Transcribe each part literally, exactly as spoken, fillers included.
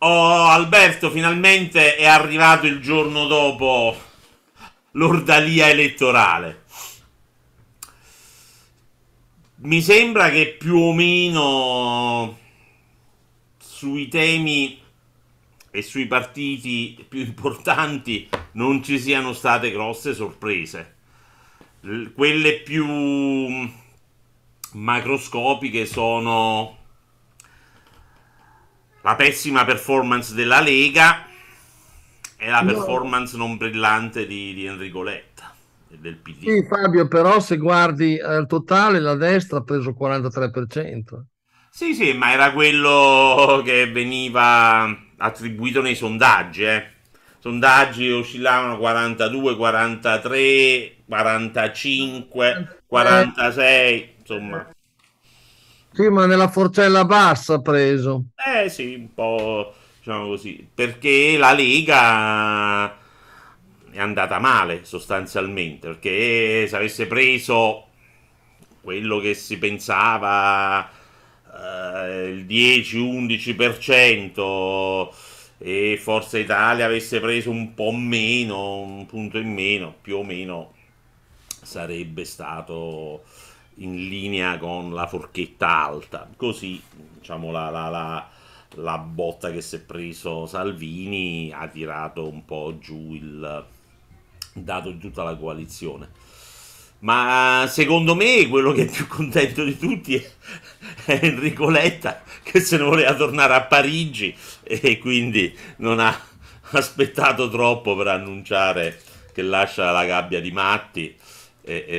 Oh, Alberto, finalmente è arrivato il giorno dopo l'ordalia elettorale. Mi sembra che più o meno sui temi e sui partiti più importanti non ci siano state grosse sorprese. Quelle più macroscopiche sono la pessima performance della Lega e la no. performance non brillante di, di Enrico Letta e del P D. Sì, Fabio, però se guardi al totale la destra ha preso il quarantatré per cento. Sì, sì, ma era quello che veniva attribuito nei sondaggi. Eh. Sondaggi oscillavano quarantadue, quarantatré, quarantacinque, quarantasei, insomma. Sì, ma nella forcella bassa ha preso. Eh sì, un po', diciamo così, perché la Lega è andata male sostanzialmente, perché se avesse preso quello che si pensava, eh, il dieci undici per cento, e Forza Italia avesse preso un po' meno, un punto in meno, più o meno sarebbe stato in linea con la forchetta alta. Così, diciamo, la, la, la, la botta che si è preso Salvini ha tirato un po' giù il dato di tutta la coalizione. Ma secondo me quello che è più contento di tutti è, è Enrico Letta, che se ne voleva tornare a Parigi e quindi non ha aspettato troppo per annunciare che lascia la gabbia di matti. E, e,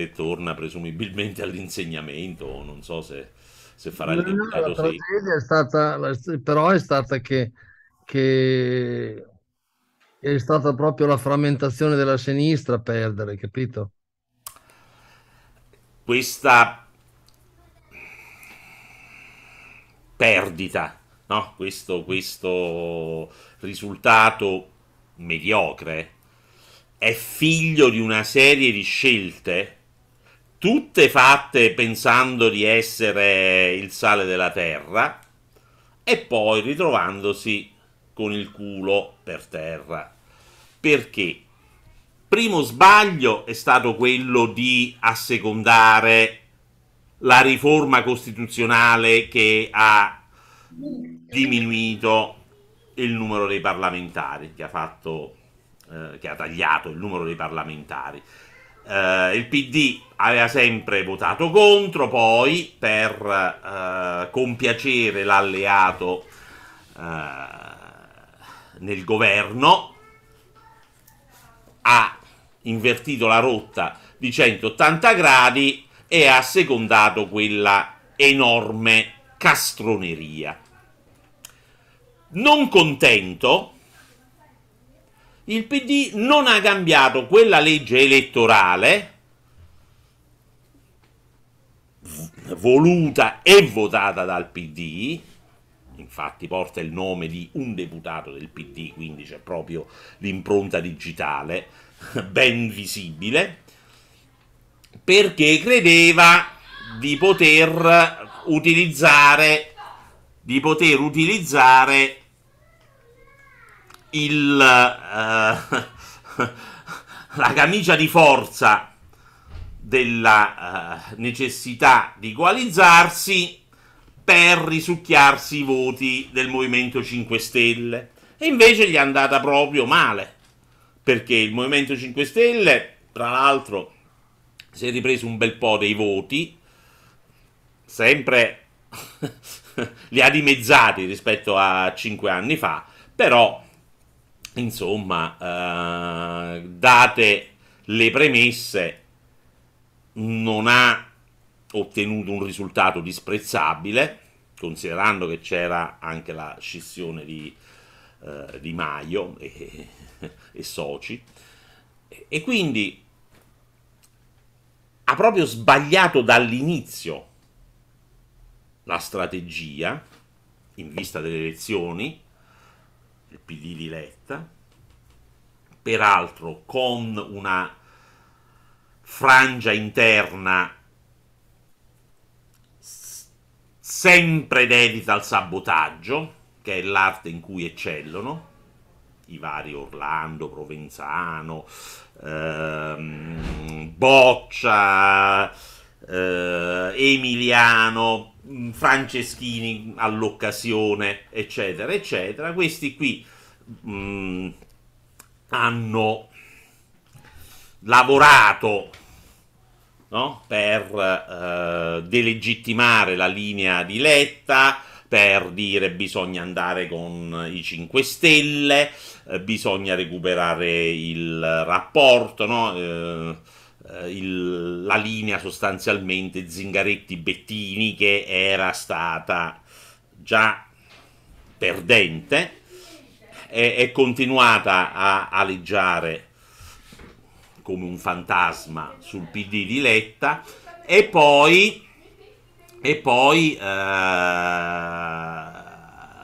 e torna presumibilmente all'insegnamento, non so se, se farà il deputato. La tragedia è stata, però è stata che, che è stata proprio la frammentazione della sinistra a perdere, capito? Questa perdita, no? questo, questo risultato mediocre è figlio di una serie di scelte, tutte fatte pensando di essere il sale della terra, e poi ritrovandosi con il culo per terra. Perché? Primo sbaglio è stato quello di assecondare la riforma costituzionale che ha diminuito il numero dei parlamentari, che ha fatto... che ha tagliato il numero dei parlamentari. Eh, il P D aveva sempre votato contro, poi per eh, compiacere l'alleato eh, nel governo ha invertito la rotta di centottanta gradi e ha assecondato quella enorme castroneria. Non contento, il P D non ha cambiato quella legge elettorale voluta e votata dal P D, infatti porta il nome di un deputato del P D, quindi c'è proprio l'impronta digitale ben visibile, perché credeva di poter utilizzare, di poter utilizzare Il, eh, la camicia di forza della eh, necessità di coalizzarsi per risucchiarsi i voti del Movimento cinque Stelle, e invece gli è andata proprio male, perché il Movimento cinque Stelle, tra l'altro, si è ripreso un bel po' dei voti, sempre li ha dimezzati rispetto a cinque anni fa, però insomma, eh, date le premesse, non ha ottenuto un risultato disprezzabile, considerando che c'era anche la scissione di, eh, di Maio e, e soci, e quindi ha proprio sbagliato dall'inizio la strategia in vista delle elezioni, il P D di Letta, peraltro con una frangia interna sempre dedita al sabotaggio, che è l'arte in cui eccellono i vari Orlando, Provenzano, ehm, Boccia, eh, Emiliano, Franceschini all'occasione, eccetera, eccetera. Questi qui mh, hanno lavorato, no? per eh, delegittimare la linea di Letta, per dire bisogna andare con i cinque Stelle, eh, bisogna recuperare il rapporto, no? eh, eh, il, la linea sostanzialmente Zingaretti-Bettini, che era stata già perdente, è, è continuata a aleggiare come un fantasma sul P D di Letta, e poi, e poi eh,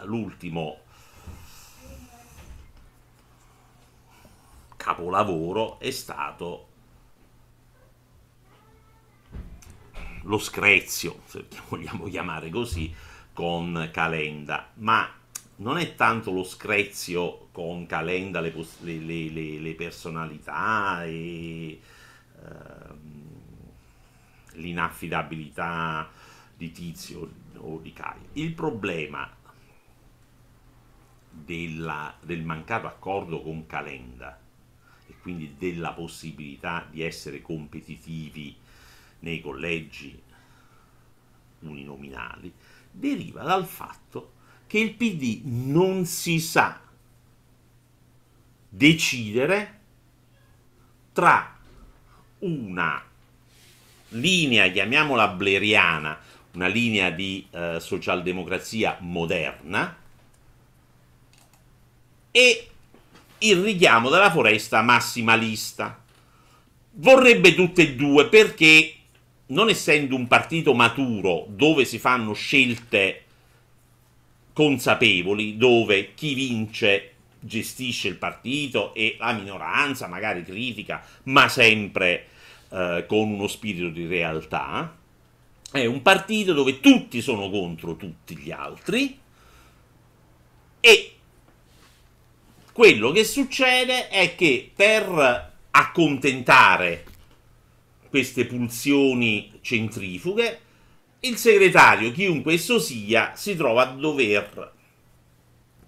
l'ultimo capolavoro è stato lo screzio, se vogliamo chiamare così, con Calenda. Ma non è tanto lo screzio con Calenda, le, le, le, le personalità e ehm, l'inaffidabilità di Tizio o di Caio. Il problema della, del mancato accordo con Calenda, e quindi della possibilità di essere competitivi nei collegi uninominali, deriva dal fatto che il P D non si sa decidere tra una linea, chiamiamola bleriana, una linea di eh, socialdemocrazia moderna, e il richiamo della foresta massimalista. Vorrebbe tutte e due, perché non essendo un partito maturo dove si fanno scelte consapevoli, dove chi vince gestisce il partito e la minoranza magari critica, ma sempre eh, con uno spirito di realtà, è un partito dove tutti sono contro tutti gli altri, e quello che succede è che per accontentare queste pulsioni centrifughe il segretario, chiunque esso sia, si trova a dover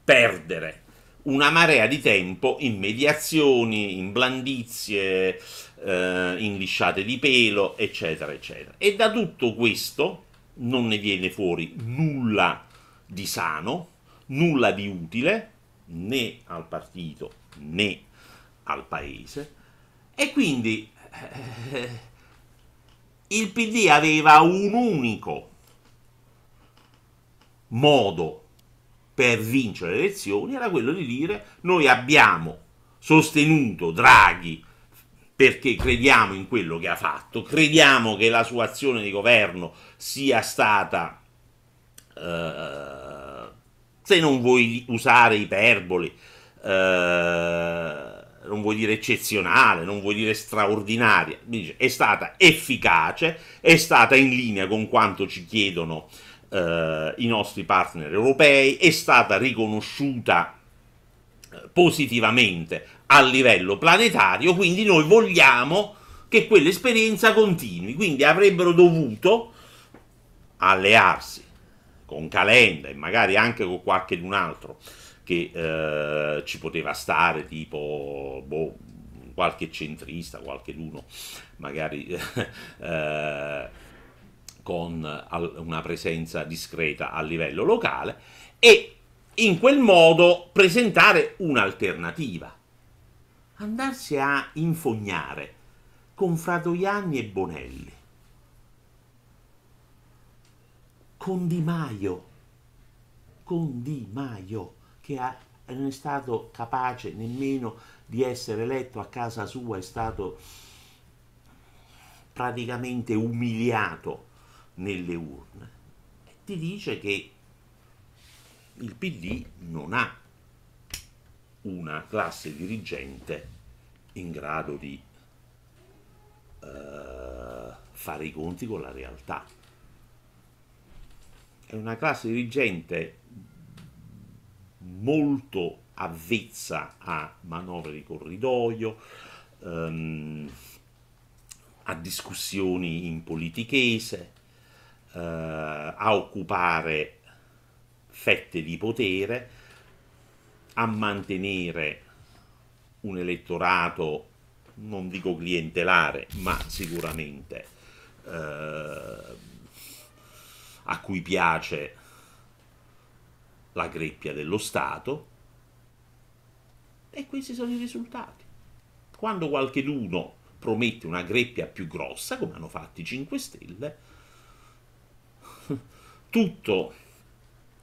perdere una marea di tempo in mediazioni, in blandizie, eh, in lisciate di pelo, eccetera, eccetera. E da tutto questo non ne viene fuori nulla di sano, nulla di utile, né al partito né al paese, e quindi... Eh, il P D aveva un unico modo per vincere le elezioni, era quello di dire: noi abbiamo sostenuto Draghi perché crediamo in quello che ha fatto, crediamo che la sua azione di governo sia stata, eh, se non vuoi usare iperboli, eh, non vuol dire eccezionale, non vuol dire straordinaria, è stata efficace, è stata in linea con quanto ci chiedono eh, i nostri partner europei, è stata riconosciuta eh, positivamente a livello planetario, quindi noi vogliamo che quell'esperienza continui. Quindi avrebbero dovuto allearsi con Calenda e magari anche con qualche d'un altro che eh, ci poteva stare, tipo boh, qualche centrista, qualcheduno magari eh, con una presenza discreta a livello locale, e in quel modo presentare un'alternativa. Andarsi a infognare con Fratoianni e Bonelli, con Di Maio, con Di Maio, che ha, non è stato capace nemmeno di essere eletto a casa sua, è stato praticamente umiliato nelle urne, e ti dice che il P D non ha una classe dirigente in grado di eh, fare i conti con la realtà. È una classe dirigente molto avvezza a manovre di corridoio, ehm, a discussioni in politichese, eh, a occupare fette di potere, a mantenere un elettorato, non dico clientelare, ma sicuramente eh, a cui piace la greppia dello Stato, e questi sono i risultati. Quando qualcheduno promette una greppia più grossa, come hanno fatto i cinque Stelle, tutto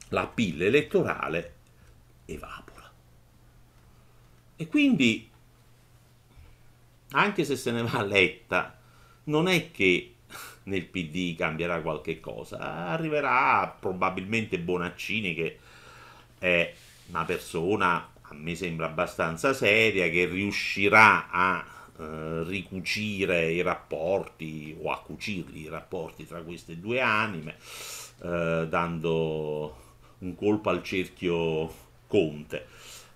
l'appeal elettorale evapora. E quindi, anche se se ne va Letta, non è che nel P D cambierà qualche cosa, arriverà probabilmente Bonaccini, che è una persona, a me sembra, abbastanza seria, che riuscirà a eh, ricucire i rapporti, o a cucirli i rapporti tra queste due anime, eh, dando un colpo al cerchio Conte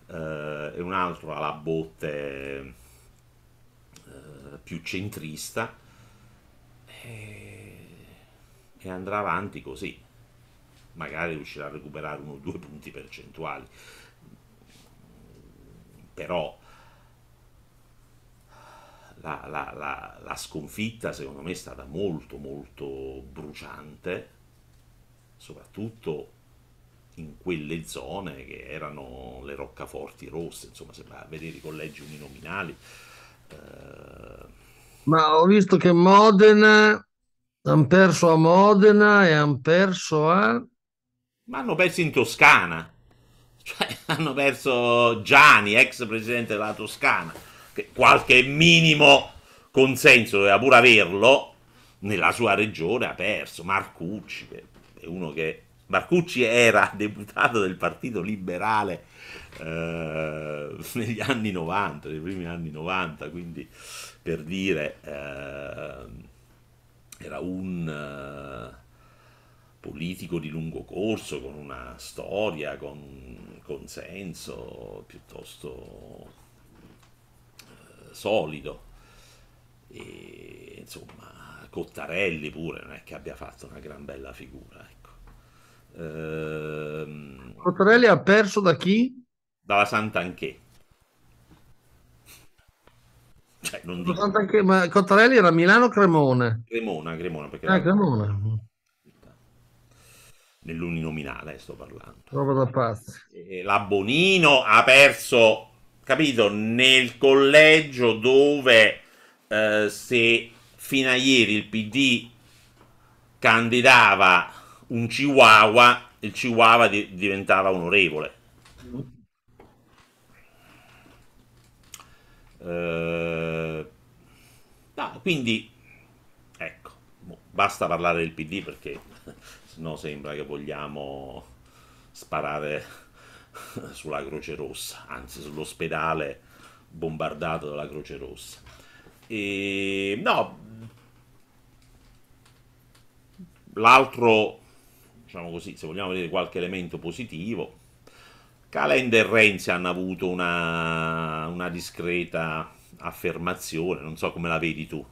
eh, e un altro alla botte eh, più centrista, e, e andrà avanti così. Magari riuscirà a recuperare uno o due punti percentuali, però la, la, la, la sconfitta secondo me è stata molto molto bruciante, soprattutto in quelle zone che erano le roccaforti rosse, insomma, se va a vedere i collegi uninominali. Eh... Ma ho visto che Modena, hanno perso a Modena e hanno perso a... Ma hanno perso in Toscana. Cioè, hanno perso Giani, ex presidente della Toscana, che qualche minimo consenso doveva pur averlo nella sua regione, ha perso. Marcucci, che è uno che... Marcucci era deputato del Partito Liberale eh, negli anni novanta, nei primi anni novanta, quindi per dire eh, era un... Eh, politico di lungo corso, con una storia, con consenso piuttosto eh, solido, e insomma Cottarelli pure non è che abbia fatto una gran bella figura, ecco. Ehm, Cottarelli ha perso da chi? Dalla Santanchè. Cioè, non dico... Santanchè, ma Cottarelli era Milano o Cremona? Cremona, Cremona, perché ah, era... Cremona. Nell'uninominale sto parlando. Roba da pazzi. La Bonino ha perso, capito, nel collegio dove eh, se fino a ieri il P D candidava un chihuahua, il chihuahua di diventava onorevole. Mm. Eh, no, quindi, ecco, basta parlare del P D perché... No, sembra che vogliamo sparare sulla Croce Rossa, anzi sull'ospedale bombardato dalla Croce Rossa. E, no, l'altro, diciamo così, se vogliamo vedere qualche elemento positivo, Calenda e Renzi hanno avuto una, una discreta affermazione, non so come la vedi tu.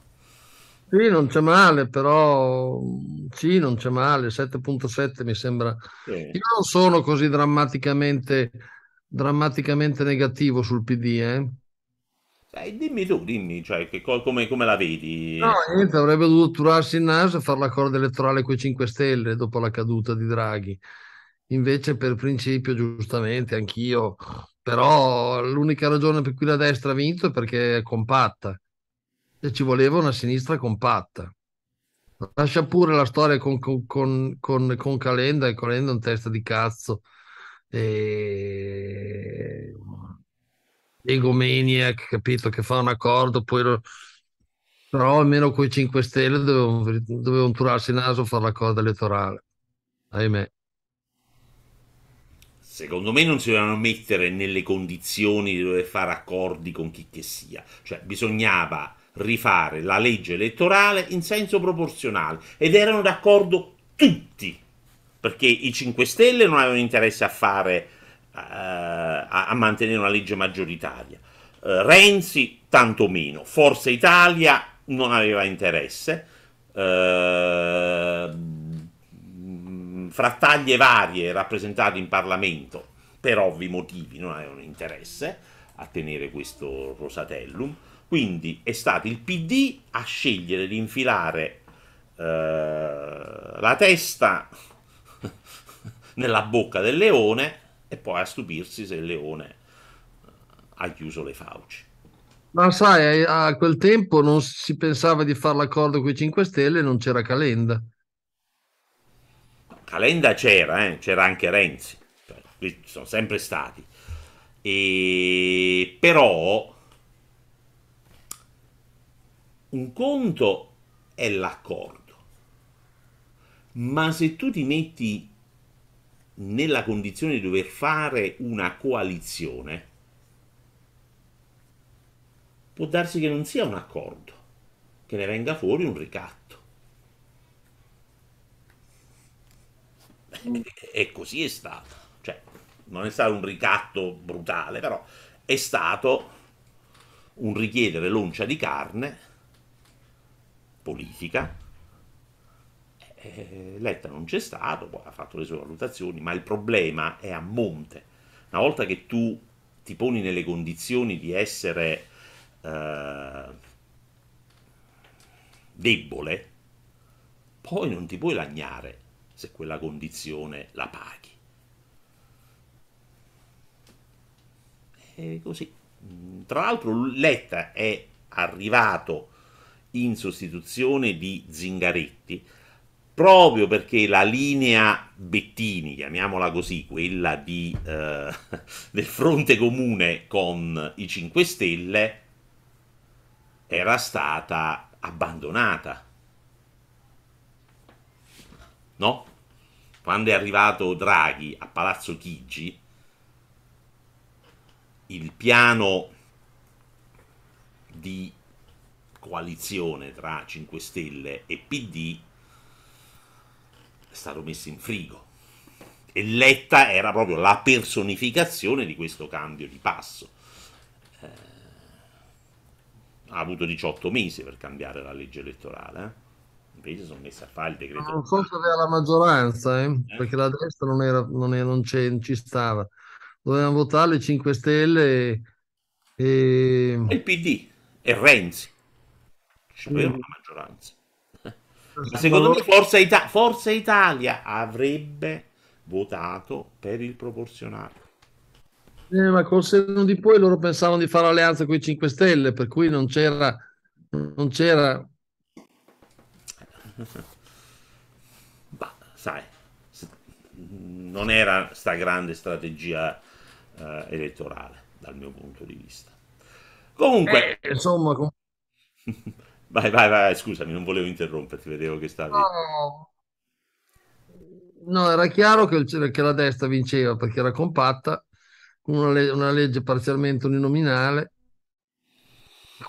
Sì, non c'è male, però sì, non c'è male, sette virgola sette mi sembra. Sì. Io non sono così drammaticamente, drammaticamente negativo sul P D, eh. Beh, dimmi tu, dimmi, cioè, che, come, come la vedi? No, niente, avrebbe dovuto turarsi il naso e fare l'accordo elettorale con i cinque Stelle dopo la caduta di Draghi. Invece per principio, giustamente, anch'io, però l'unica ragione per cui la destra ha vinto è perché è compatta. E ci voleva una sinistra compatta. Lascia pure la storia con, con, con, con, con Calenda, e Calenda è un testa di cazzo e... egomaniac, capito, che fa un accordo poi lo... però almeno con i cinque Stelle dovevano, dovevano turarsi il naso a fare l'accordo elettorale, ahimè. Secondo me non si dovevano mettere nelle condizioni di dover fare accordi con chi che sia, cioè bisognava rifare la legge elettorale in senso proporzionale, ed erano d'accordo tutti, perché i cinque Stelle non avevano interesse a fare a, a mantenere una legge maggioritaria. Eh, Renzi tantomeno, Forza Italia non aveva interesse, eh, frattaglie varie rappresentate in Parlamento per ovvi motivi non avevano interesse a tenere questo Rosatellum, quindi è stato il P D a scegliere di infilare eh, la testa nella bocca del leone e poi a stupirsi se il leone ha chiuso le fauci. Ma sai, a quel tempo non si pensava di fare l'accordo con i cinque Stelle, non c'era Calenda. Calenda c'era, eh? C'era anche Renzi, cioè, sono sempre stati. E però un conto è l'accordo, ma se tu ti metti nella condizione di dover fare una coalizione, può darsi che non sia un accordo, che ne venga fuori un ricatto. E così è stato, cioè non è stato un ricatto brutale, però è stato un richiedere l'oncia di carne politica. E Letta non c'è stato, poi ha fatto le sue valutazioni, ma il problema è a monte. Una volta che tu ti poni nelle condizioni di essere eh, debole, poi non ti puoi lagnare se quella condizione la paghi. E così. Tra l'altro Letta è arrivato in sostituzione di Zingaretti proprio perché la linea Bettini, chiamiamola così, quella di, eh, del fronte comune con i cinque Stelle, era stata abbandonata. No? Quando è arrivato Draghi a Palazzo Chigi, il piano di coalizione tra cinque Stelle e P D è stato messo in frigo e Letta era proprio la personificazione di questo cambio di passo. Eh, ha avuto diciotto mesi per cambiare la legge elettorale, eh? Invece sono messi a fare il decreto. Non so se aveva la maggioranza, eh? Eh? Perché la destra non, era, non, era, non, non ci stava. Dovevano votare le cinque Stelle e, e... e il P D e Renzi. Ci voleva la maggioranza. Ma secondo me Forza, Ita- Forza Italia avrebbe votato per il proporzionale. Eh, ma col senno di poi loro pensavano di fare alleanza con i cinque Stelle, per cui non c'era... Non c'era... Bah, sai, non era sta grande strategia eh, elettorale dal mio punto di vista. Comunque, eh, insomma, com vai, vai, vai, scusami, non volevo interromperti, vedevo che stavi. No, no, era chiaro che, il, che la destra vinceva perché era compatta, con una, le una legge parzialmente uninominale.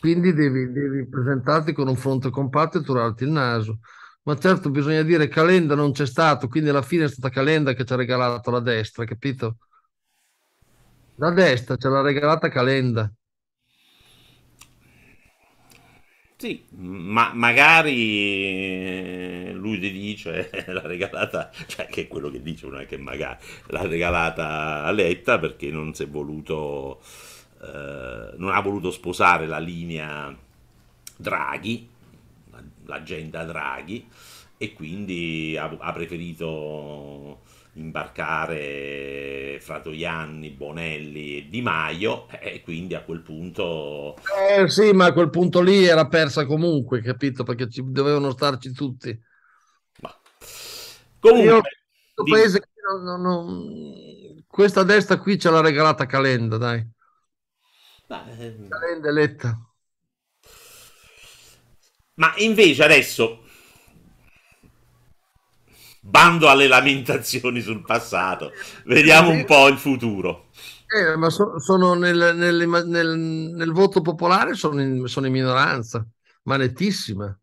Quindi devi, devi presentarti con un fronte compatto e turarti il naso. Ma certo, bisogna dire Calenda non c'è stato, quindi alla fine è stata Calenda che ci ha regalato la destra, capito? La destra ce l'ha regalata Calenda. Sì, ma magari lui ti dice l'ha regalata, cioè che è quello che dice, non è che magari l'ha regalata a Letta perché non si è voluto... Uh, non ha voluto sposare la linea Draghi, l'agenda Draghi, e quindi ha, ha preferito imbarcare Fratoianni, Bonelli e Di Maio, e quindi a quel punto... Eh sì, ma a quel punto lì era persa comunque, capito? Perché ci, dovevano starci tutti. Ma... Comunque... Io, questo paese di... non, non... Questa destra qui ce l'ha regalata Calenda, dai. Calenda Letta. Ma invece adesso bando alle lamentazioni sul passato, vediamo un po' il futuro. Eh, ma so, sono nel, nel, nel, nel voto popolare sono in, sono in minoranza, ma nettissima,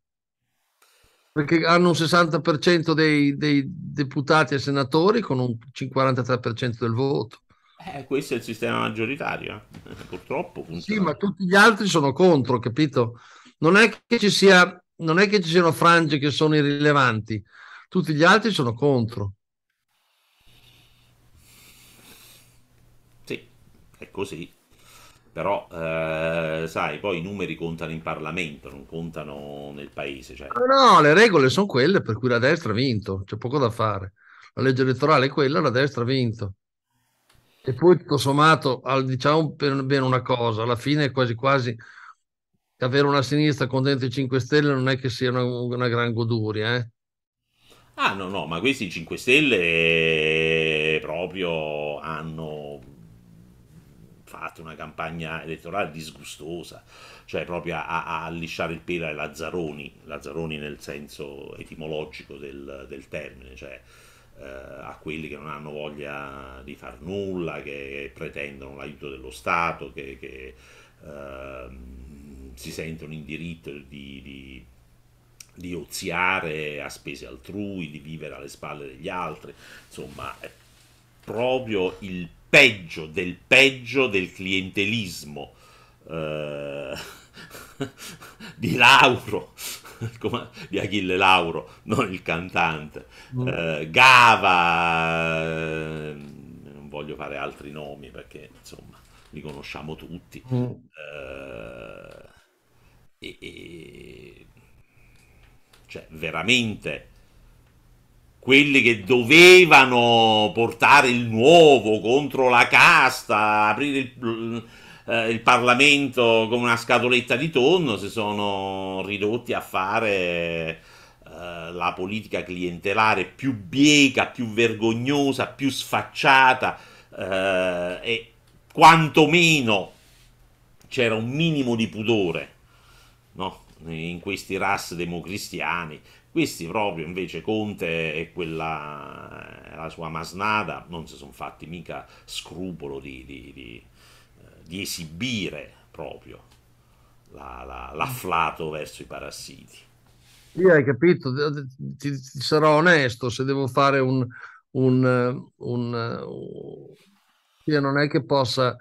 perché hanno un sessanta per cento dei, dei deputati e senatori con un cinquantatré per cento del voto. Eh, questo è il sistema maggioritario, eh. Purtroppo funziona. Sì, ma tutti gli altri sono contro, capito? Non è che ci sia, non è che ci siano frange che sono irrilevanti, tutti gli altri sono contro. Sì, è così. Però, eh, sai, poi i numeri contano in Parlamento, non contano nel paese. Cioè. No, no, le regole sono quelle per cui la destra ha vinto, c'è poco da fare. La legge elettorale è quella, la destra ha vinto. E poi, tutto sommato, diciamo bene una cosa, alla fine quasi quasi avere una sinistra con dentro i cinque Stelle non è che sia una, una gran goduria, eh? Ah, no, no, ma questi cinque Stelle proprio hanno... fatto una campagna elettorale disgustosa, cioè proprio a, a, a lisciare il pelo ai Lazzaroni, Lazzaroni nel senso etimologico del, del termine, cioè eh, a quelli che non hanno voglia di far nulla, che pretendono l'aiuto dello Stato, che, che eh, si sentono in diritto di, di, di oziare a spese altrui, di vivere alle spalle degli altri, insomma è proprio il peggio del peggio del clientelismo eh, di Lauro, di Achille Lauro, non il cantante, eh, Gava, eh, non voglio fare altri nomi perché insomma li conosciamo tutti, eh, e, e, cioè veramente... quelli che dovevano portare il nuovo contro la casta, aprire il, eh, il Parlamento come una scatoletta di tonno, si sono ridotti a fare eh, la politica clientelare più bieca, più vergognosa, più sfacciata, eh, e quantomeno c'era un minimo di pudore, no? In questi ras democristiani. Questi proprio invece Conte e quella, la sua masnada non si sono fatti mica scrupolo di, di, di, di esibire proprio la, la, l'afflato verso i parassiti. Io hai capito, ti, ti sarò onesto, se devo fare un... un, un, un io non è che possa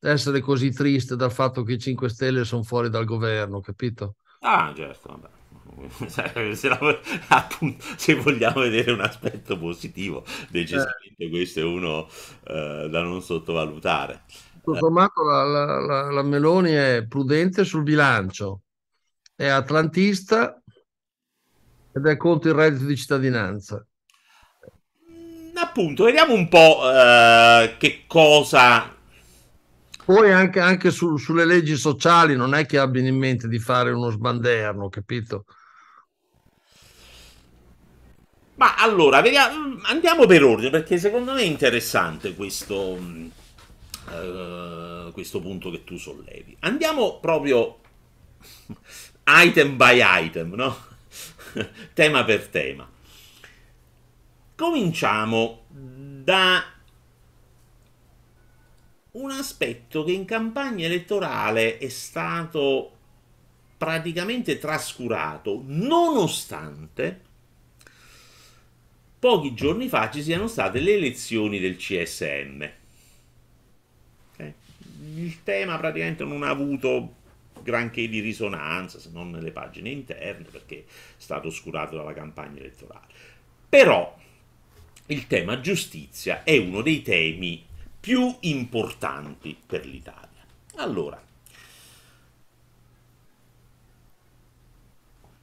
essere così triste dal fatto che i cinque Stelle sono fuori dal governo, capito? Ah, certo, vabbè. Se, la, appunto, se vogliamo vedere un aspetto positivo, decisamente questo è uno eh, da non sottovalutare. Tutto sommato la, la, la, la Meloni è prudente sul bilancio, è atlantista ed è contro il reddito di cittadinanza. Appunto, vediamo un po' eh, che cosa... Poi anche, anche su, sulle leggi sociali non è che abbiano in mente di fare uno sbanderno, capito? Ma allora, vediamo, andiamo per ordine, perché secondo me è interessante questo, uh, questo punto che tu sollevi. Andiamo proprio item by item, no? Tema per tema. Cominciamo da un aspetto che in campagna elettorale è stato praticamente trascurato, nonostante... pochi giorni fa ci siano state le elezioni del C S M. Okay. Il tema praticamente non ha avuto granché di risonanza, se non nelle pagine interne, perché è stato oscurato dalla campagna elettorale. Però il tema giustizia è uno dei temi più importanti per l'Italia. Allora,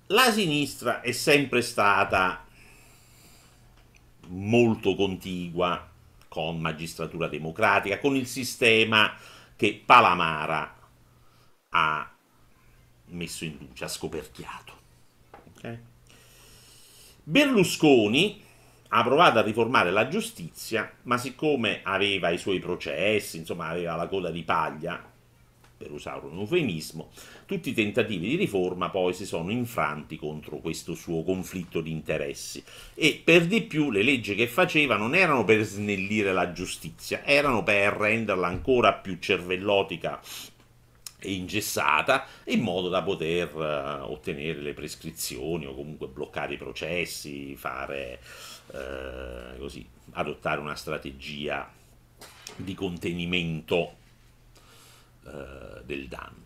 la sinistra è sempre stata... molto contigua con magistratura democratica, con il sistema che Palamara ha messo in luce, ha scoperchiato. Okay. Berlusconi ha provato a riformare la giustizia, ma siccome aveva i suoi processi, insomma aveva la coda di paglia, per usare un eufemismo, tutti i tentativi di riforma poi si sono infranti contro questo suo conflitto di interessi, e per di più le leggi che faceva non erano per snellire la giustizia, erano per renderla ancora più cervellotica e ingessata, in modo da poter uh, ottenere le prescrizioni o comunque bloccare i processi, fare uh, così, adottare una strategia di contenimento eh, del danno.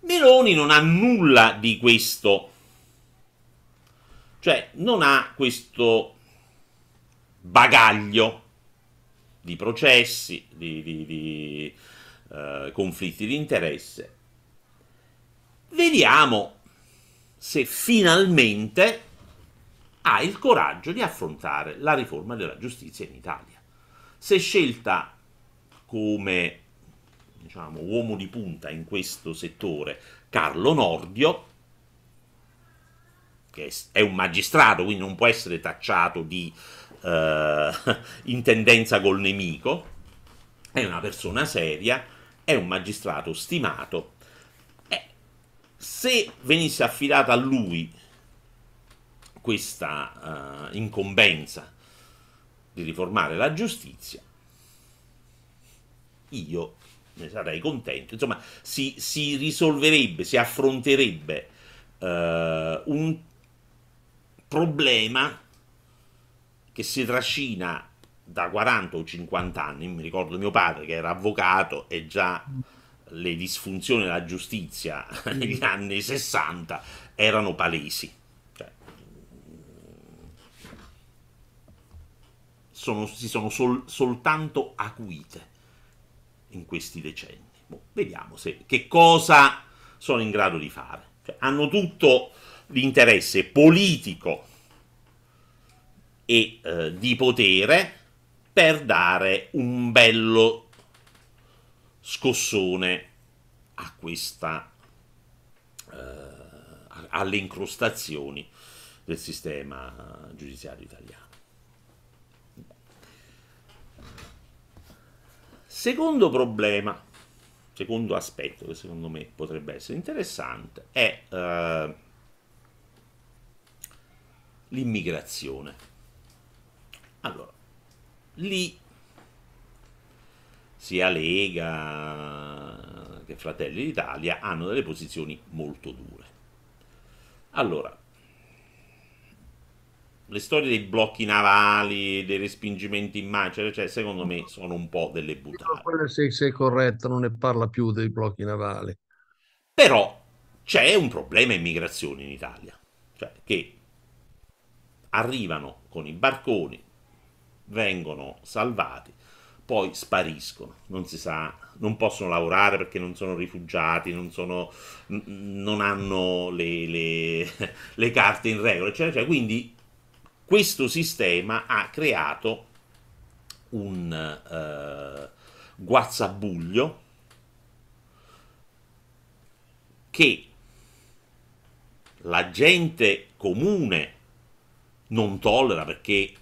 Meloni non ha nulla di questo, cioè non ha questo bagaglio di processi, di, di, di eh, conflitti di interesse. Vediamo se finalmente ha il coraggio di affrontare la riforma della giustizia in Italia. Se scelta come, diciamo, uomo di punta in questo settore Carlo Nordio, che è un magistrato, quindi non può essere tacciato di eh, intendenza col nemico, è una persona seria, è un magistrato stimato. Eh, se venisse affidata a lui questa eh, incombenza di riformare la giustizia, io ne sarei contento. Insomma, si, si risolverebbe, si affronterebbe eh, un problema che si trascina da quaranta o cinquanta anni. Mi ricordo mio padre, che era avvocato, e già le disfunzioni della giustizia negli anni sessanta erano palesi. Cioè, sono, si sono sol, soltanto acuite in questi decenni. Boh, vediamo se, che cosa sono in grado di fare. Cioè, hanno tutto l'interesse politico e eh, di potere per dare un bello scossone a questa eh, alle incrostazioni del sistema giudiziario italiano. Secondo problema, secondo aspetto che secondo me potrebbe essere interessante è eh, l'immigrazione. Allora, lì sia Lega che Fratelli d'Italia hanno delle posizioni molto dure. Allora, le storie dei blocchi navali, dei respingimenti in mare, cioè, secondo me sono un po' delle buttate. Se, se è corretto, non ne parla più dei blocchi navali. Però c'è un problema immigrazione in Italia, cioè che arrivano con i barconi, vengono salvati, poi spariscono, non si sa, non possono lavorare perché non sono rifugiati, non, sono, non hanno le, le, le carte in regola, eccetera, eccetera. Quindi questo sistema ha creato un eh, guazzabuglio che la gente comune non tollera, perché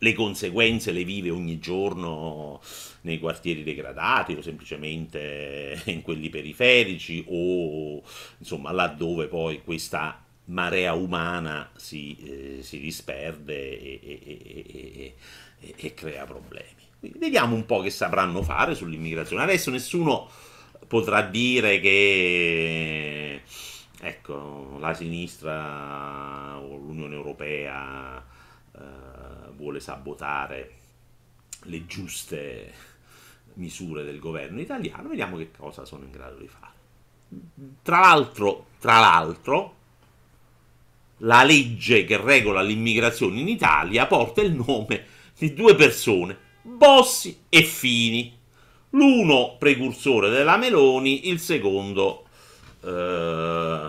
le conseguenze le vive ogni giorno nei quartieri degradati o semplicemente in quelli periferici, o insomma laddove poi questa marea umana si, eh, si disperde e, e, e, e, e crea problemi. Quindi vediamo un po' che sapranno fare sull'immigrazione. Adesso nessuno potrà dire che, ecco, la sinistra o l'Unione Europea eh, vuole sabotare le giuste misure del governo italiano. Vediamo che cosa sono in grado di fare. Tra l'altro, tra l'altro, la legge che regola l'immigrazione in Italia porta il nome di due persone, Bossi e Fini, l'uno precursore della Meloni, il secondo Uh,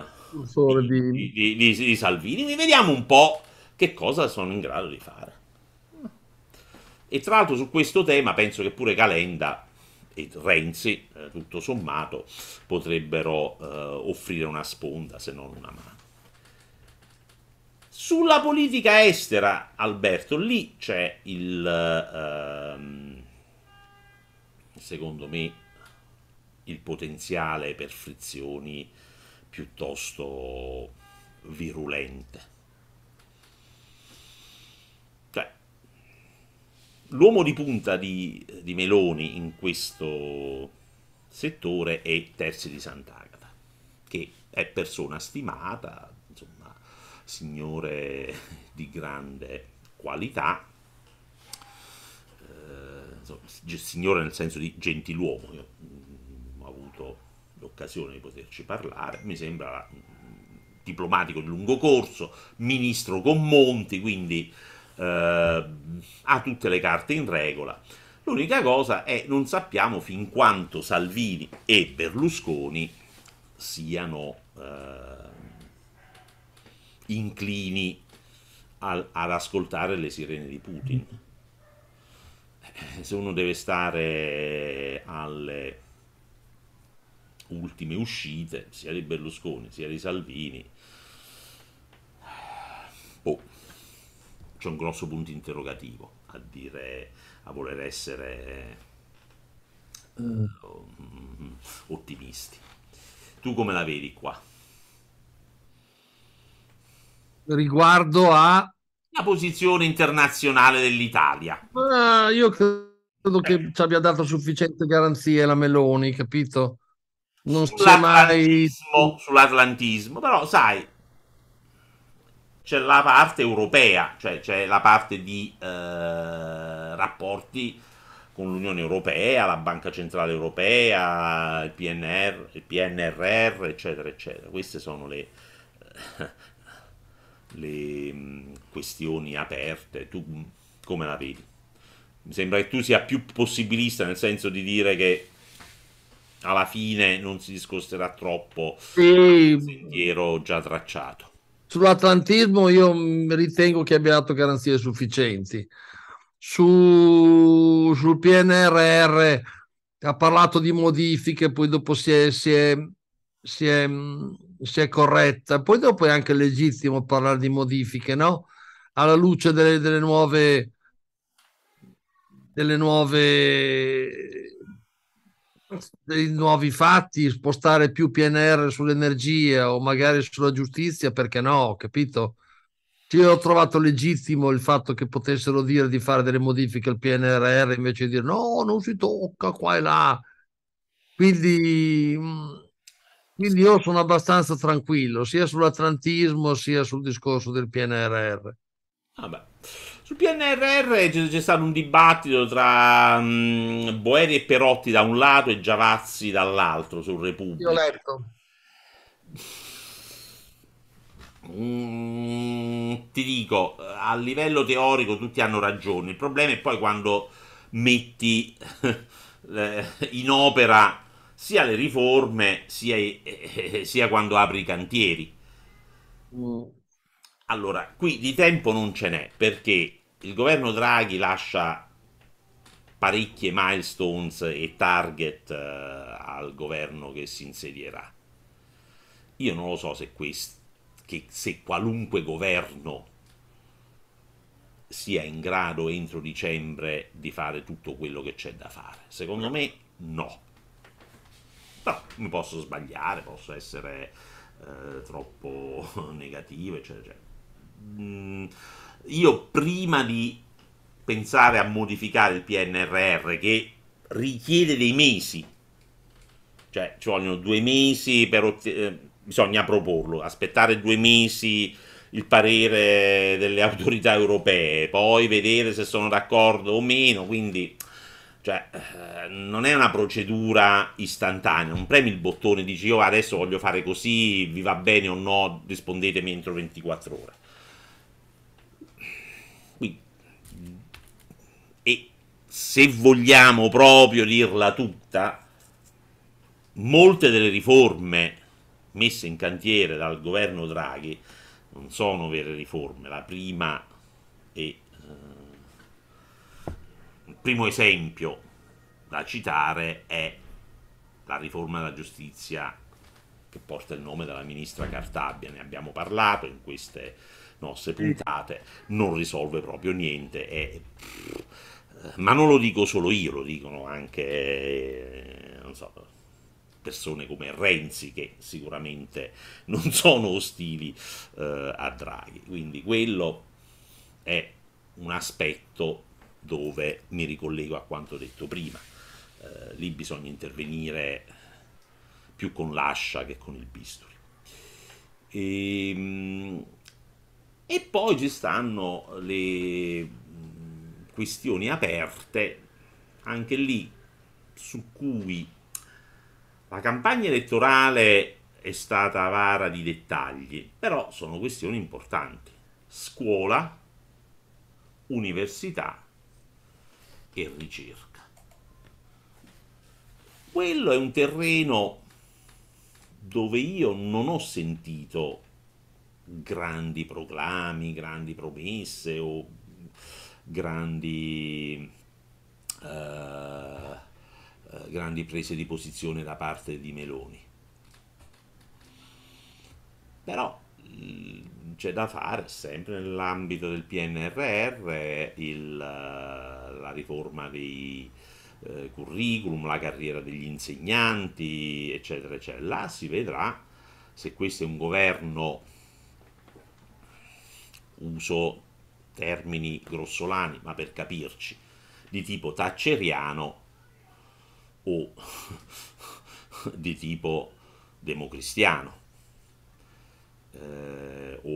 di, di, di, di Salvini. Quindi vediamo un po' che cosa sono in grado di fare. E tra l'altro su questo tema penso che pure Calenda e Renzi, eh, tutto sommato, potrebbero eh, offrire una sponda, se non una mano. Sulla politica estera, Alberto, lì c'è il ehm, secondo me il potenziale per frizioni piuttosto virulente. Cioè, l'uomo di punta di, di Meloni in questo settore è Terzi di Sant'Agata, che è persona stimata, insomma, signore di grande qualità, signore nel senso di gentiluomo, io ho avuto l'occasione di poterci parlare, mi sembra diplomatico di lungo corso, ministro con Monti, quindi eh, ha tutte le carte in regola. L'unica cosa è non sappiamo fin quanto Salvini e Berlusconi siano eh, inclini al, ad ascoltare le sirene di Putin. Se uno deve stare alle ultime uscite, sia di Berlusconi sia di Salvini, boh, c'è un grosso punto interrogativo a dire, a voler essere mm. ottimisti. Tu come la vedi qua? Riguardo a la posizione internazionale dell'Italia. Ah, io credo eh. che ci abbia dato sufficiente garanzie la Meloni, capito? Non c'è mai sull'atlantismo, però sai, c'è la parte europea, cioè c'è la parte di eh, rapporti con l'Unione Europea, la Banca Centrale Europea, il P N R R, il P N R R, eccetera, eccetera. Queste sono le, le questioni aperte. Tu come la vedi? Mi sembra che tu sia più possibilista, nel senso di dire che alla fine non si discosterà troppo sì. dal sentiero già tracciato. Sull'atlantismo io ritengo che abbia dato garanzie sufficienti. Su, sul P N R R ha parlato di modifiche, poi dopo si è, si, è, si, è, si è corretta, poi dopo è anche legittimo parlare di modifiche, no? Alla luce delle, delle nuove delle nuove dei nuovi fatti, spostare più P N R sull'energia o magari sulla giustizia, perché no, capito? Io ho trovato legittimo il fatto che potessero dire di fare delle modifiche al P N R R invece di dire no, non si tocca qua e là. Quindi, quindi io sono abbastanza tranquillo sia sull'atlantismo sia sul discorso del P N R R. Ah beh. Sul P N R R c'è stato un dibattito tra um, Boeri e Perotti da un lato e Giavazzi dall'altro sul Repubblica. Io ho letto. Mm, ti dico, a livello teorico tutti hanno ragione, il problema è poi quando metti in opera sia le riforme sia, sia quando apri i cantieri. Mm. Allora, qui di tempo non ce n'è, perché il governo Draghi lascia parecchie milestones e target eh, al governo che si insedierà. Io non lo so se, quest, che, se qualunque governo sia in grado entro dicembre di fare tutto quello che c'è da fare. Secondo me no. Però mi posso sbagliare, posso essere eh, troppo negativo, eccetera, eccetera. Mm. Io prima di pensare a modificare il P N R R, che richiede dei mesi, cioè ci vogliono due mesi per eh, bisogna proporlo, aspettare due mesi il parere delle autorità europee, poi vedere se sono d'accordo o meno, quindi cioè, eh, non è una procedura istantanea, non premi il bottone e dici io adesso voglio fare così, vi va bene o no, rispondetemi entro ventiquattro ore. E se vogliamo proprio dirla tutta, molte delle riforme messe in cantiere dal governo Draghi non sono vere riforme. La prima è, eh, il primo esempio da citare è la riforma della giustizia che porta il nome della ministra Cartabia, ne abbiamo parlato in queste nostre puntate, non risolve proprio niente, è... ma non lo dico solo io, lo dicono anche non so, persone come Renzi che sicuramente non sono ostili eh, a Draghi, quindi quello è un aspetto dove mi ricollego a quanto detto prima, eh, lì bisogna intervenire più con l'ascia che con il bisturi. E, e poi ci stanno le questioni aperte anche lì, su cui la campagna elettorale è stata avara di dettagli, però sono questioni importanti. Scuola, università e ricerca. Quello è un terreno dove io non ho sentito grandi proclami, grandi promesse o grandi, eh, grandi prese di posizione da parte di Meloni. Però c'è da fare sempre nell'ambito del P N R R il, la riforma dei eh, curriculum, la carriera degli insegnanti, eccetera, eccetera. Là si vedrà se questo è un governo, uso termini grossolani, ma per capirci, di tipo thatcheriano o di tipo democristiano, eh, o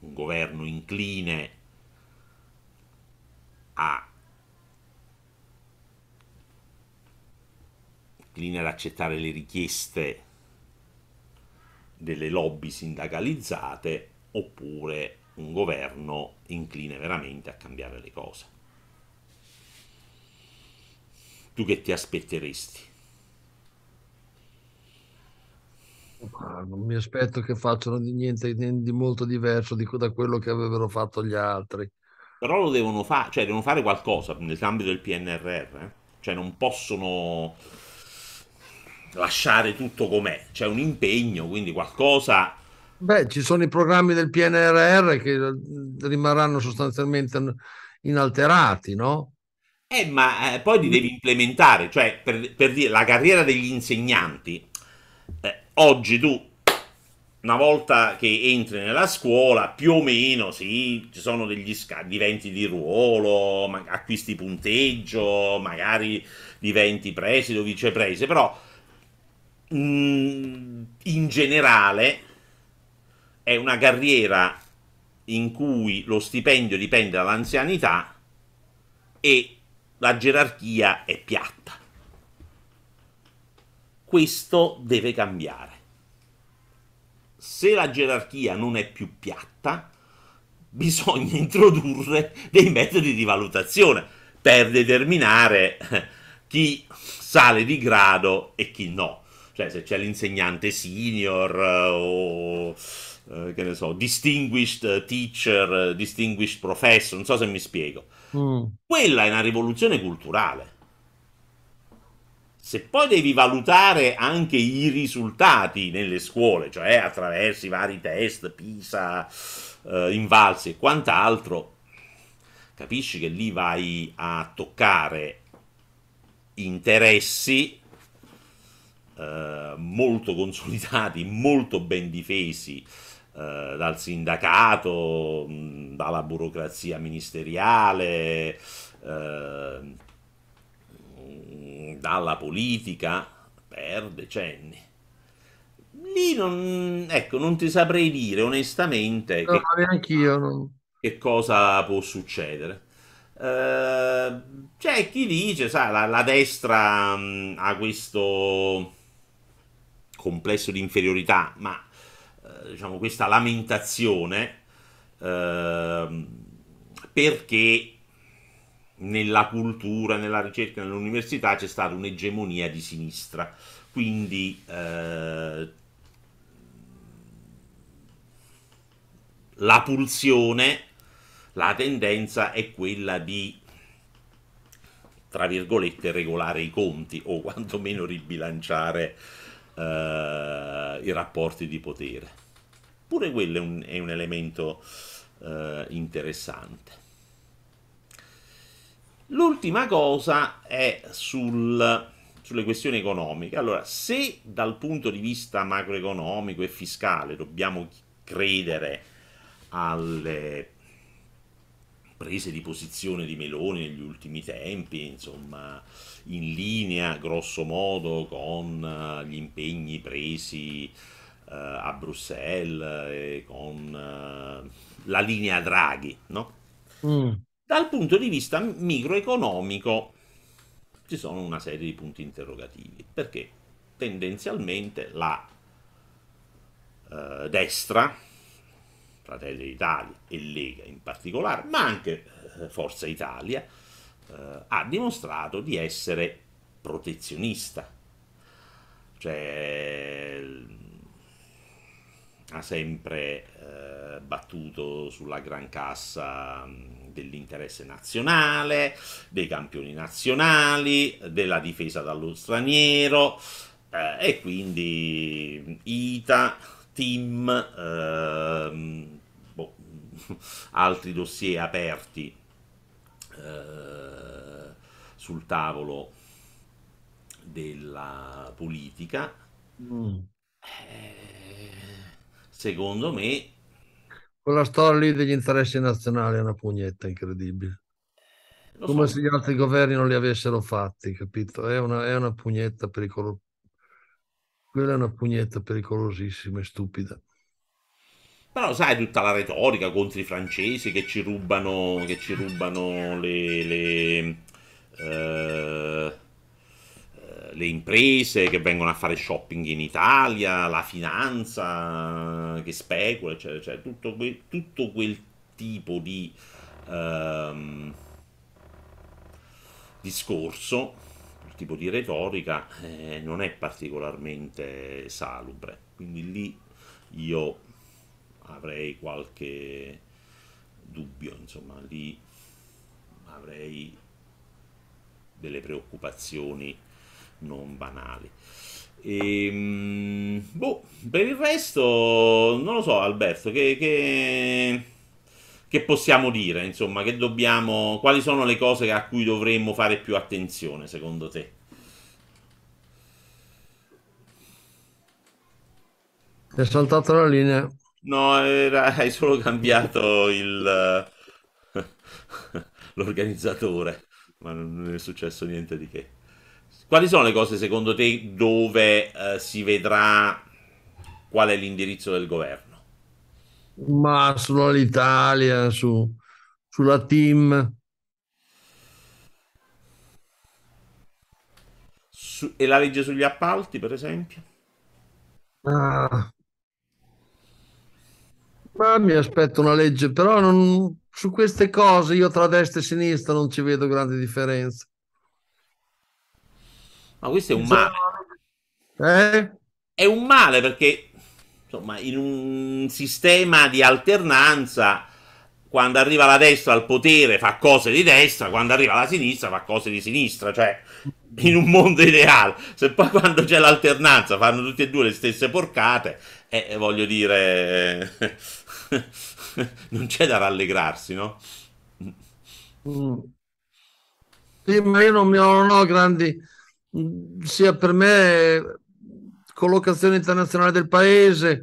un governo incline a incline ad accettare le richieste delle lobby sindacalizzate, oppure un governo incline veramente a cambiare le cose. Tu che ti aspetteresti? Ma non mi aspetto che facciano di niente di molto diverso di, da quello che avevano fatto gli altri. Però lo devono fare, cioè devono fare qualcosa nell'ambito del P N R R, eh? Cioè non possono lasciare tutto com'è, c'è un impegno, quindi qualcosa. Beh, ci sono i programmi del P N R R che rimarranno sostanzialmente inalterati, no? Eh, ma eh, poi li devi implementare, cioè per, per dire la carriera degli insegnanti. Eh, oggi tu, una volta che entri nella scuola, più o meno sì, ci sono degli scatti, diventi di ruolo, ma, acquisti punteggio, magari diventi preside o vicepreside, però mh, in generale è una carriera in cui lo stipendio dipende dall'anzianità e la gerarchia è piatta. Questo deve cambiare. Se la gerarchia non è più piatta, bisogna introdurre dei metodi di valutazione per determinare chi sale di grado e chi no. Cioè se c'è l'insegnante senior o... Eh, che ne so, distinguished teacher, distinguished professor, non so se mi spiego. Mm. Quella è una rivoluzione culturale. Se poi devi valutare anche i risultati nelle scuole, cioè attraverso i vari test, PISA, eh, invalsi e quant'altro, capisci che lì vai a toccare interessi eh, molto consolidati, molto ben difesi dal sindacato, dalla burocrazia ministeriale, eh, dalla politica per decenni. Lì non, ecco, non ti saprei dire onestamente no, che, anch'io, no. che cosa può succedere. Eh, c'è chi dice, sai, la, la destra mh, ha questo complesso di inferiorità, ma diciamo questa lamentazione eh, perché nella cultura, nella ricerca, nell'università c'è stata un'egemonia di sinistra, quindi eh, la pulsione, la tendenza è quella di, tra virgolette, regolare i conti o quantomeno ribilanciare eh, i rapporti di potere. Pure quello è un, è un elemento eh, interessante. L'ultima cosa è sul, sulle questioni economiche. Allora, se dal punto di vista macroeconomico e fiscale dobbiamo credere alle prese di posizione di Meloni negli ultimi tempi, insomma, in linea grosso modo con gli impegni presi a Bruxelles, eh, con eh, la linea Draghi, no? Mm. Dal punto di vista microeconomico ci sono una serie di punti interrogativi, perché tendenzialmente la eh, destra, Fratelli d'Italia e Lega in particolare, ma anche eh, Forza Italia, eh, ha dimostrato di essere protezionista, cioè ha sempre eh, battuto sulla gran cassa dell'interesse nazionale, dei campioni nazionali, della difesa dallo straniero, eh, e quindi I T A, T I M, eh, boh, altri dossier aperti eh, sul tavolo della politica. Mm. eh, Secondo me... Quella storia lì degli interessi nazionali è una pugnetta incredibile. Come so. Se gli altri governi non li avessero fatti, capito? È una, è una pugnetta pericolosa. Quella è una pugnetta pericolosissima e stupida. Però sai, tutta la retorica contro i francesi che ci rubano, che ci rubano le... le eh... le imprese che vengono a fare shopping in Italia, la finanza che specula, cioè, cioè tutto, que tutto quel tipo di ehm, discorso, quel tipo di retorica eh, non è particolarmente salubre. Quindi lì io avrei qualche dubbio, insomma, lì avrei delle preoccupazioni non banali. E, boh, per il resto non lo so, Alberto, che, che, che possiamo dire, insomma, che dobbiamo, quali sono le cose a cui dovremmo fare più attenzione secondo te? Ti è saltata la linea? No, era, hai solo cambiato il l'organizzatore, ma non è successo niente di che. Quali sono le cose secondo te dove eh, si vedrà qual è l'indirizzo del governo? Ma sull'Italia, su, sulla T I M. Su, e la legge sugli appalti, per esempio? Ah. Ma mi aspetto una legge, però non, su queste cose io tra destra e sinistra non ci vedo grandi differenze. Ma questo è un male. Eh? È un male perché, insomma, in un sistema di alternanza, quando arriva la destra al potere fa cose di destra, quando arriva la sinistra fa cose di sinistra, cioè in un mondo ideale. Se poi quando c'è l'alternanza fanno tutti e due le stesse porcate, eh, voglio dire, non c'è da rallegrarsi, no? Mm. Sì, ma io non mi ho, non ho grandi... sia per me collocazione internazionale del paese,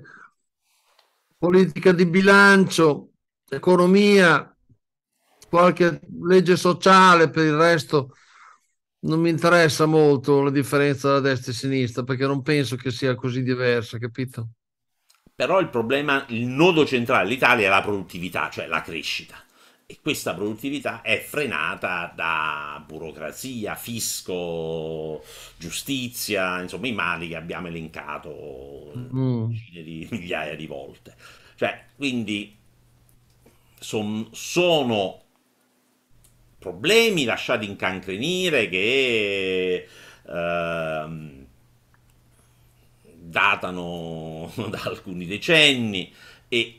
politica di bilancio, economia, qualche legge sociale. Per il resto non mi interessa molto la differenza tra destra e sinistra, perché non penso che sia così diversa, capito? Però il problema, il nodo centrale dell'Italia è la produttività, cioè la crescita. E questa produttività è frenata da burocrazia, fisco, giustizia, insomma i mali che abbiamo elencato decine di migliaia di volte. Cioè, quindi son, sono problemi lasciati incancrenire che eh, datano da alcuni decenni e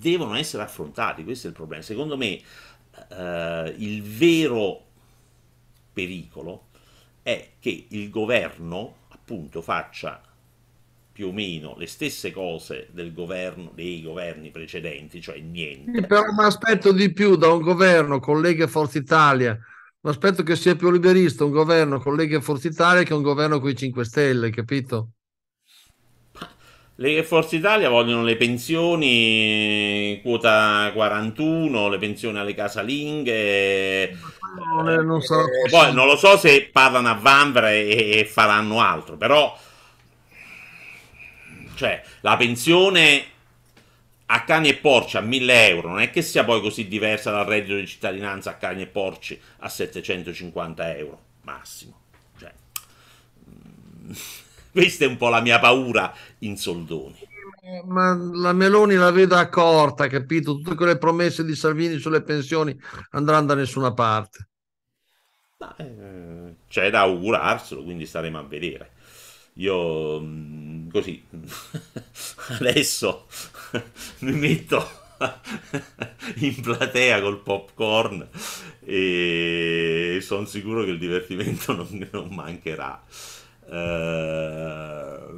devono essere affrontati. Questo è il problema. Secondo me eh, il vero pericolo è che il governo appunto faccia più o meno le stesse cose del governo, dei governi precedenti, cioè niente. Sì, però mi aspetto di più da un governo con Lega e Forza Italia, mi aspetto che sia più liberista un governo con Lega e Forza Italia che un governo con i cinque Stelle, capito? Lega e Forza Italia vogliono le pensioni, quota quarantuno, le pensioni alle casalinghe. Non, eh, non sarà possibile. Poi non lo so se parlano a vanvera e, e faranno altro, però cioè, la pensione a cani e porci a mille euro non è che sia poi così diversa dal reddito di cittadinanza a cani e porci a settecentocinquanta euro massimo. Cioè, mm, questa è un po' la mia paura in soldoni. Ma la Meloni la vedo accorta, capito? Tutte quelle promesse di Salvini sulle pensioni andranno da nessuna parte. Eh, c'è da augurarselo, quindi staremo a vedere. Io così adesso mi metto in platea col popcorn e sono sicuro che il divertimento non, non mancherà. Uh,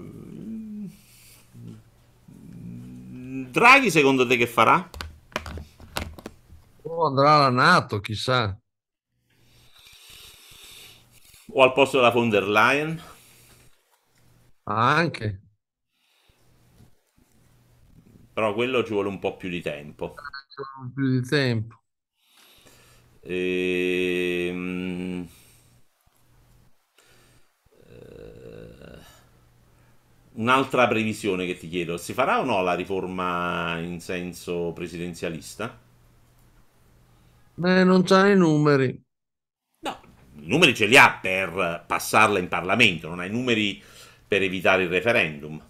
Draghi secondo te che farà? Oh, andrà alla NATO, chissà, o al posto della von der Leyen? Anche, però quello ci vuole un po' più di tempo, più di tempo. E... un'altra previsione che ti chiedo: si farà o no la riforma in senso presidenzialista? Beh, non c'ha i numeri. No, i numeri ce li ha per passarla in Parlamento, non ha i numeri per evitare il referendum.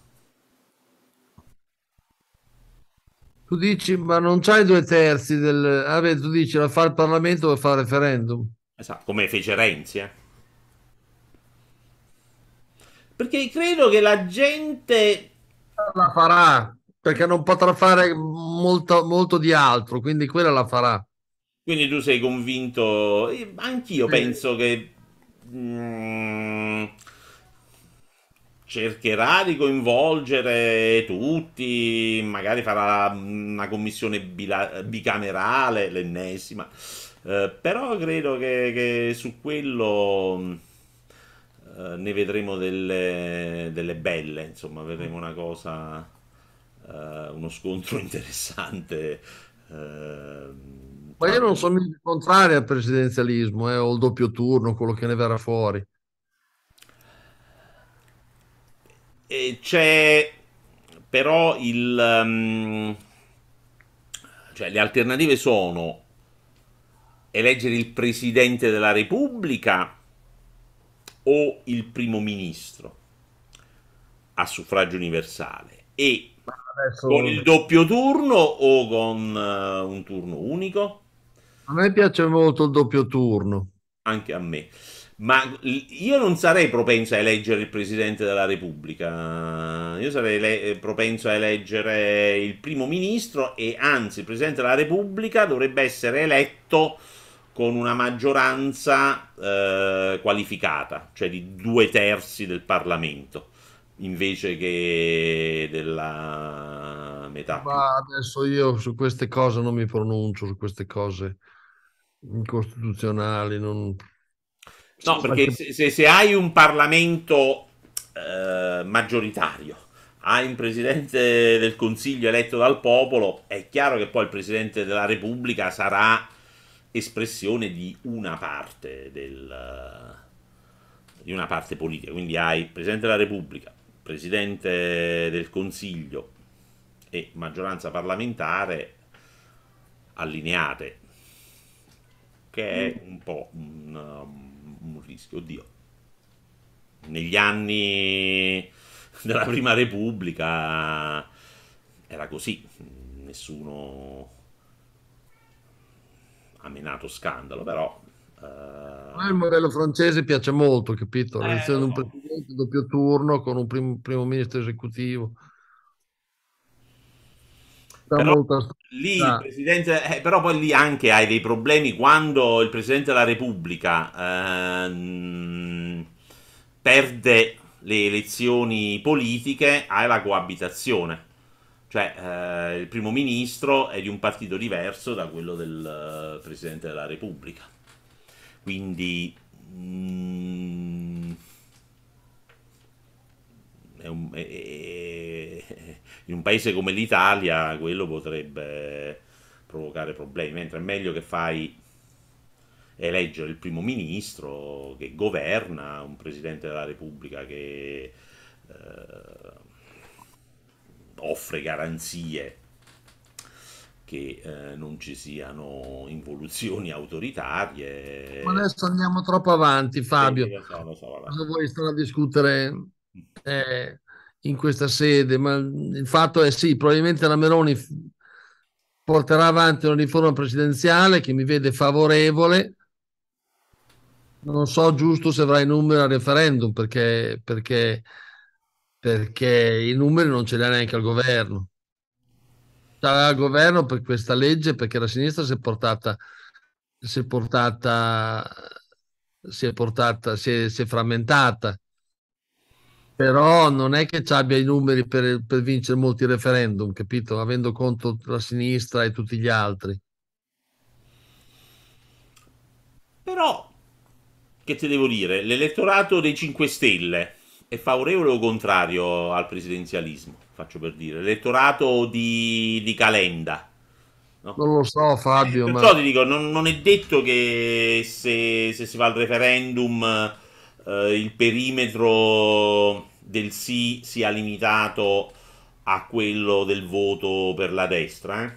Tu dici, ma non c'hai due terzi del... Ah, beh, tu dici la fa il Parlamento o fa il referendum. Esatto, come fece Renzi. Eh? Perché credo che la gente... la farà, perché non potrà fare molto, molto di altro, quindi quella la farà. Quindi tu sei convinto... Anch'io sì. Penso che... Mm... cercherà di coinvolgere tutti, magari farà una commissione bicamerale, l'ennesima, eh, però credo che, che su quello eh, ne vedremo delle, delle belle, insomma, vedremo una cosa, eh, uno scontro interessante. Eh, Ma io non sono contrario al presidenzialismo, eh, o il doppio turno, quello che ne verrà fuori. C'è però il um, cioè le alternative sono eleggere il presidente della Repubblica o il primo ministro a suffragio universale, e adesso... con il doppio turno o con uh, un turno unico. A me piace molto il doppio turno, anche a me. Ma io non sarei propenso a eleggere il Presidente della Repubblica, io sarei propenso a eleggere il Primo Ministro, e anzi il Presidente della Repubblica dovrebbe essere eletto con una maggioranza eh, qualificata, cioè di due terzi del Parlamento, invece che della metà. Ma adesso io su queste cose non mi pronuncio, su queste cose incostituzionali, non... No, perché se, se, se hai un Parlamento eh, maggioritario, hai un Presidente del Consiglio eletto dal popolo, è chiaro che poi il Presidente della Repubblica sarà espressione di una parte del, di una parte politica. Quindi hai Presidente della Repubblica, Presidente del Consiglio e maggioranza parlamentare allineate, che è un po' un... Um, un rischio. Oddio, negli anni della prima repubblica era così, nessuno ha menato scandalo, però eh... il modello francese piace molto, capito? Eh, l'elezione di un so. presidente doppio turno con un prim primo ministro esecutivo. Però, molta... lì il presidente, eh, però poi lì anche hai dei problemi quando il Presidente della Repubblica ehm, perde le elezioni politiche, hai la coabitazione, cioè eh, il Primo Ministro è di un partito diverso da quello del eh, Presidente della Repubblica, quindi mm, è un... È, è, è, in un paese come l'Italia quello potrebbe provocare problemi, mentre è meglio che fai eleggere il primo ministro che governa, un presidente della Repubblica che eh, offre garanzie che eh, non ci siano involuzioni autoritarie. Ma adesso andiamo troppo avanti, Fabio. Sì, lo so, lo so, non vuoi stare a discutere eh, in questa sede, ma il fatto è sì, probabilmente la Meloni porterà avanti una riforma presidenziale che mi vede favorevole. Non so giusto se avrà i numeri al referendum, perché, perché, perché i numeri non ce li ha neanche al governo. Al governo per questa legge, perché la sinistra si è portata si è portata si è portata si è, si è frammentata, però non è che ci abbia i numeri per, per vincere molti referendum, capito? Avendo conto la sinistra e tutti gli altri. Però che ti devo dire, l'elettorato dei cinque Stelle è favorevole o contrario al presidenzialismo? Faccio per dire, l'elettorato di, di Calenda, no? Non lo so, Fabio. Eh, perciò ma... ti dico, non, non è detto che se, se si fa il referendum eh, il perimetro del sì sia limitato a quello del voto per la destra. Eh?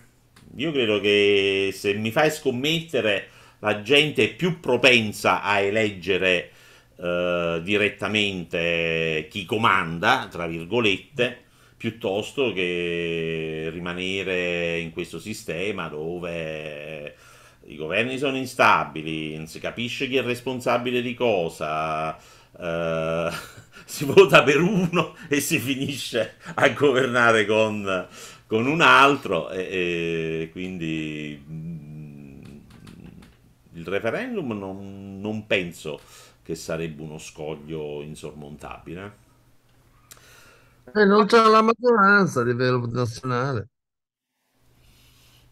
Io credo che, se mi fai scommettere, la gente è più propensa a eleggere Uh, direttamente chi comanda, tra virgolette, piuttosto che rimanere in questo sistema dove i governi sono instabili, non si capisce chi è responsabile di cosa, uh, si vota per uno e si finisce a governare con, con un altro, e, e quindi mh, il referendum non, non penso che sarebbe uno scoglio insormontabile. E eh, non c'è la maggioranza a livello nazionale.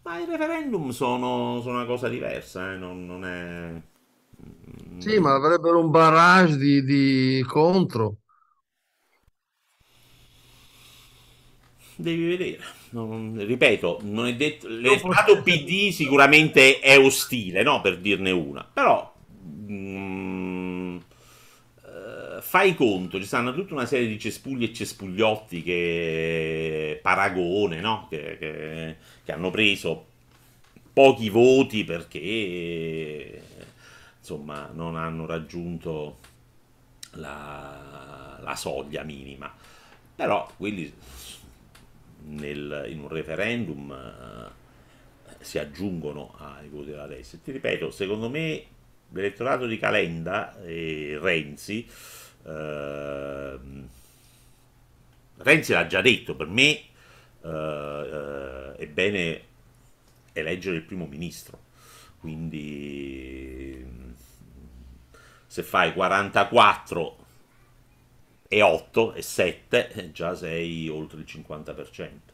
Ma i referendum sono, sono una cosa diversa, eh? non, non è... Sì, ma avrebbero un barrage di, di contro. Devi vedere, non, ripeto, non è detto... L'estato P D sicuramente è ostile, no? Per dirne una, però... fai conto, ci stanno tutta una serie di cespugli e cespugliotti che paragone, no? Che, che, che hanno preso pochi voti perché insomma non hanno raggiunto la, la soglia minima, però quelli nel, in un referendum eh, si aggiungono ai voti della destra. Ti ripeto, secondo me l'elettorato di Calenda e Renzi, eh, Renzi l'ha già detto, per me eh, è bene eleggere il primo ministro, quindi se fai quarantaquattro e otto e sette già sei oltre il cinquanta per cento.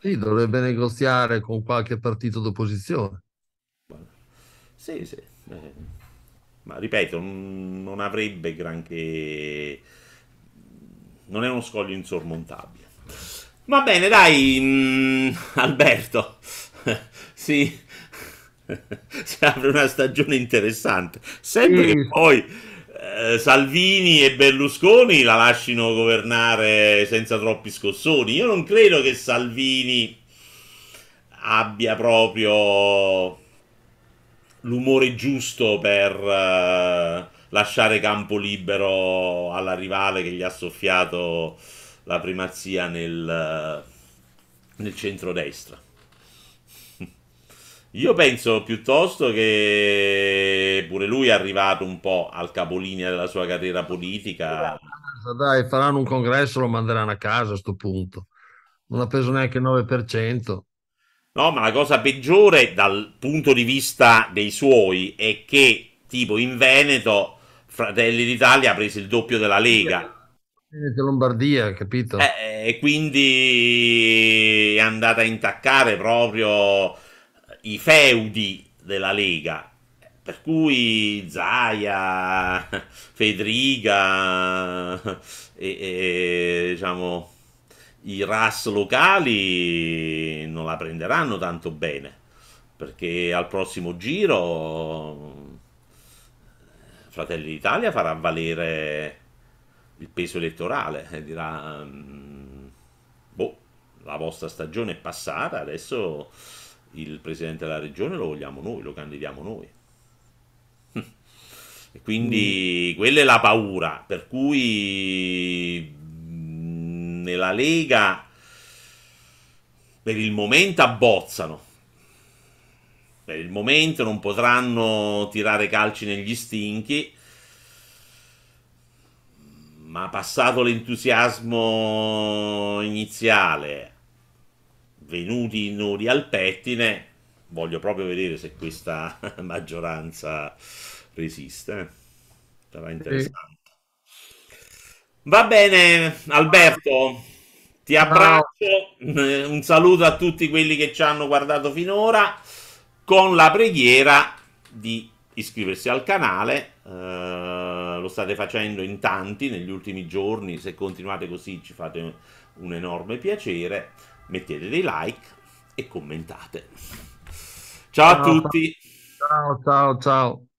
Sì, dovrebbe negoziare con qualche partito d'opposizione. Sì, sì, eh. Ma ripeto, non avrebbe granché, non è uno scoglio insormontabile. Va bene, dai, mh, Alberto, sì, si apre una stagione interessante, sempre sì. Che poi eh, Salvini e Berlusconi la lasciano governare senza troppi scossoni. Io non credo che Salvini abbia proprio l'umore giusto per uh, lasciare campo libero alla rivale che gli ha soffiato la primazia nel, uh, nel centrodestra. Io penso piuttosto che pure lui è arrivato un po' al capolinea della sua carriera politica. Dai, faranno un congresso, lo manderanno a casa a sto punto. Non ha preso neanche il nove per cento. No, ma la cosa peggiore dal punto di vista dei suoi è che, tipo, in Veneto Fratelli d'Italia ha preso il doppio della Lega. Veneto, Lombardia, capito? Eh, e quindi è andata a intaccare proprio i feudi della Lega. Per cui Zaia, Federica e, e diciamo... i R A S locali non la prenderanno tanto bene, perché al prossimo giro Fratelli d'Italia farà valere il peso elettorale e dirà boh, la, vostra stagione è passata, adesso il presidente della regione lo vogliamo noi, lo candidiamo noi. E quindi mm. quella è la paura, per cui nella Lega per il momento abbozzano, per il momento non potranno tirare calci negli stinchi, ma passato l'entusiasmo iniziale, venuti i nodi al pettine, voglio proprio vedere se questa maggioranza resiste. Sarà interessante. Va bene, Alberto, ti abbraccio, un saluto a tutti quelli che ci hanno guardato finora, con la preghiera di iscriversi al canale. Uh, lo state facendo in tanti negli ultimi giorni, se continuate così ci fate un enorme piacere, mettete dei like e commentate. Ciao, ciao a tutti, ciao ciao ciao.